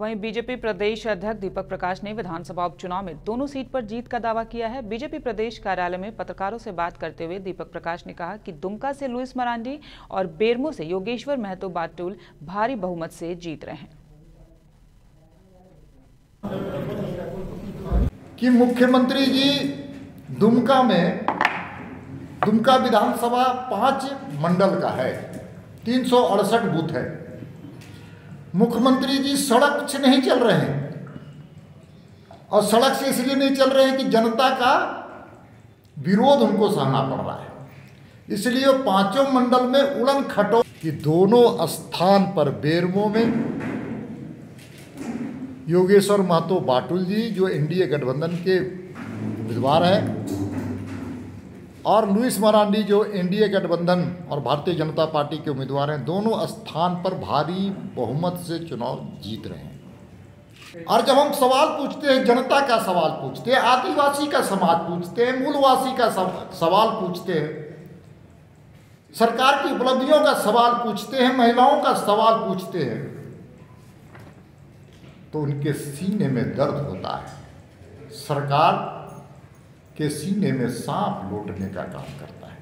वहीं बीजेपी प्रदेश अध्यक्ष दीपक प्रकाश ने विधानसभा उपचुनाव में दोनों सीट पर जीत का दावा किया है। बीजेपी प्रदेश कार्यालय में पत्रकारों से बात करते हुए दीपक प्रकाश ने कहा कि दुमका से लुईस मरांडी और बेरमो से योगेश्वर महतो बाटुल भारी बहुमत से जीत रहे हैं। कि मुख्यमंत्री जी दुमका में, दुमका विधानसभा 5 मंडल का है, 368 बूथ है। मुख्यमंत्री जी सड़क से नहीं चल रहे हैं, और सड़क से इसलिए नहीं चल रहे हैं कि जनता का विरोध उनको सहना पड़ रहा है। इसलिए 5 मंडल में उड़न खटो कि दोनों स्थान पर बेरमो में योगेश्वर महतो बाटुल जी जो एनडीए गठबंधन के उम्मीदवार हैं और लुईस मरांडी जो एनडीए गठबंधन और भारतीय जनता पार्टी के उम्मीदवार हैं, दोनों स्थान पर भारी बहुमत से चुनाव जीत रहे हैं। और जब हम सवाल पूछते हैं, जनता का सवाल पूछते हैं, आदिवासी का समाज पूछते हैं, मूलवासी का सवाल पूछते हैं, सरकार की उपलब्धियों का सवाल पूछते हैं, महिलाओं का सवाल पूछते हैं, तो उनके सीने में दर्द होता है। सरकार के सीने में सांप लौटने का काम करता है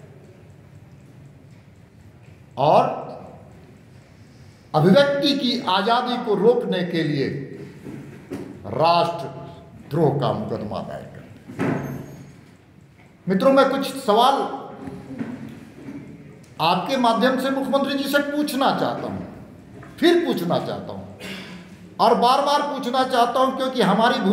और अभिव्यक्ति की आजादी को रोकने के लिए राष्ट्रद्रोह का मुकदमा दायर करता है। मित्रों, मैं कुछ सवाल आपके माध्यम से मुख्यमंत्री जी से पूछना चाहता हूं, फिर पूछना चाहता हूं और बार बार पूछना चाहता हूं, क्योंकि हमारी भूमि